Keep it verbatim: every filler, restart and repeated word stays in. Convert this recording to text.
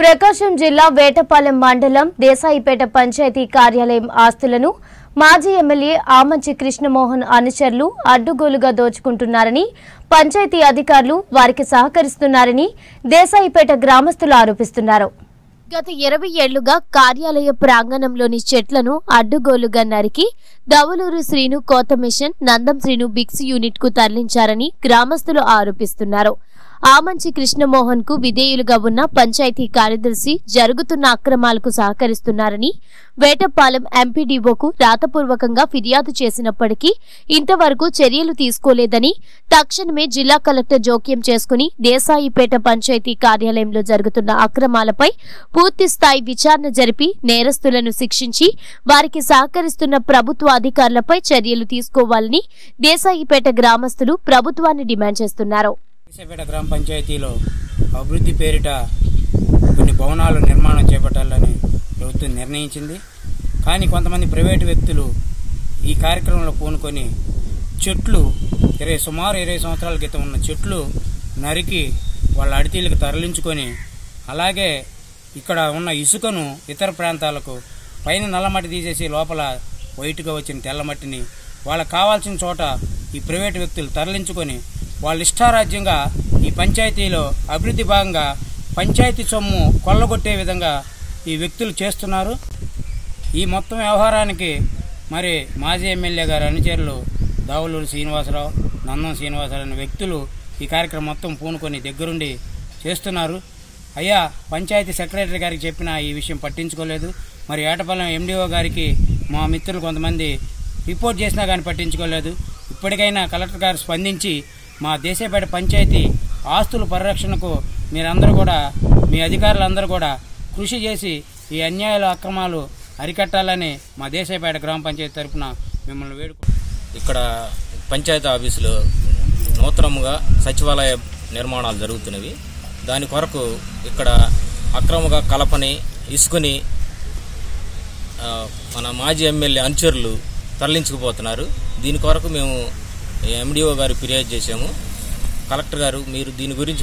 ప్రకాశం జిల్లా వేటపాలెం మండలం దేశాయిపేట పంచాయతీ కార్యాలయం ఆస్తులను మాజీ ఎమ్మెల్యే ఆమంచి కృష్ణమోహన్ అనుచరులు అడ్డుగోలుగా దోచుకుంటున్నారని పంచాయతీ అధికారులు వారికి సహకరిస్తున్నారని దేశాయిపేట గ్రామస్తులు ఆరోపిస్తున్నారు। గత ఇరవై ఏళ్లుగా కార్యాలయ ప్రాంగణంలోని చెట్లను అడ్డుగోలుగా నరికి దవలూరు శ్రీను కోత మిషన్ నందం శ్రీను బిక్స్ యూనిట్ కు తరలించారని గ్రామస్తులు ఆరోపిస్తున్నారు। ఆమంచి కృష్ణమోహన్ కు విధేయులుగా ఉన్న పంచాయతీ కార్యదర్శి జరుగుతున్న అక్రమాలకు సహకరిస్తున్నారని వేటపాలెం ఎంపీడీఓకు రాతపూర్వకంగా ఫిర్యాదు చేసినప్పటికీ ఇంతవరకు చర్యలు తీసుకోలేదని తక్షణమే జిల్లా కలెక్టర్ జోక్యం చేసుకుని దేశాయిపేట పంచాయతీ కార్యాలయంలో జరుగుతున్న అక్రమాలపై పూర్తి స్థాయి విచారణ జరిపి నేరస్తులను శిక్షించి వారికి సహకరిస్తున్న ప్రభుత్వ అధికారులపై చర్యలు తీసుకోవాలని దేశాయిపేట గ్రామస్తులు ప్రభుత్వాన్ని డిమాండ్ చేస్తున్నారు। దేశాయిపేట గ్రామ పంచాయతీలో అభివృద్ధి పేరిట కొన్ని భవనాలు నిర్మాణం చేపట్టాలని ప్రభుత్వం నిర్ణయించింది। కానీ కొంతమంది ప్రైవేటు వ్యక్తులు ఈ కార్యక్రమంలో పూనుకొని చెట్లు ఇరవై సుమారు ఇరవై సంవత్సరాల క్రితం ఉన్న చెట్లు నరికి వాళ్ళ అడితీలకు తరలించుకొని అలాగే ఇక్కడ ఉన్న ఇసుకను ఇతర ప్రాంతాలకు పైన నల్లమట్టి తీసేసి లోపల వైట్గా వచ్చిన తెల్లమట్టిని వాళ్ళకు కావాల్సిన చోట ఈ ప్రైవేటు వ్యక్తులు తరలించుకొని వాళ్ళ ఇష్టారాజ్యంగా ఈ పంచాయతీలో అభివృద్ధి భాగంగా పంచాయతీ సొమ్ము కొల్లగొట్టే విధంగా ఈ వ్యక్తులు చేస్తున్నారు। ఈ మొత్తం వ్యవహారానికి మరి మాజీ ఎమ్మెల్యే గారి అనుచరులు దావులూరు శ్రీనివాసరావు నందం శ్రీనివాసరావు అనే వ్యక్తులు ఈ కార్యక్రమం మొత్తం పూనుకొని దగ్గరుండి చేస్తున్నారు। అయ్యా పంచాయతీ సెక్రటరీ గారికి చెప్పినా ఈ విషయం పట్టించుకోలేదు। మరి ఏటపాలెం ఎండిఓ గారికి మా మిత్రులు కొంతమంది రిపోర్ట్ చేసినా కానీ పట్టించుకోలేదు। ఇప్పటికైనా కలెక్టర్ గారు స్పందించి మా దేశాయిపేట పంచాయతీ ఆస్తుల పరిరక్షణకు మీరందరూ కూడా మీ అధికారులందరూ కూడా కృషి చేసి ఈ అన్యాయాలు అక్రమాలు అరికట్టాలని మా దేశాయిపేట గ్రామ పంచాయతీ తరఫున మిమ్మల్ని వేడుకు ఇక్కడ పంచాయతీ ఆఫీసులో నూతనంగా సచివాలయ నిర్మాణాలు జరుగుతున్నవి। దాని కొరకు ఇక్కడ అక్రమంగా కలపని ఇసుకుని మన మాజీ ఎమ్మెల్యే అనుచరులు తరలించుకుపోతున్నారు। దీని కొరకు మేము ఎండిఓ గారు ఫిర్యాదు చేశాము। కలెక్టర్ గారు మీరు దీని గురించి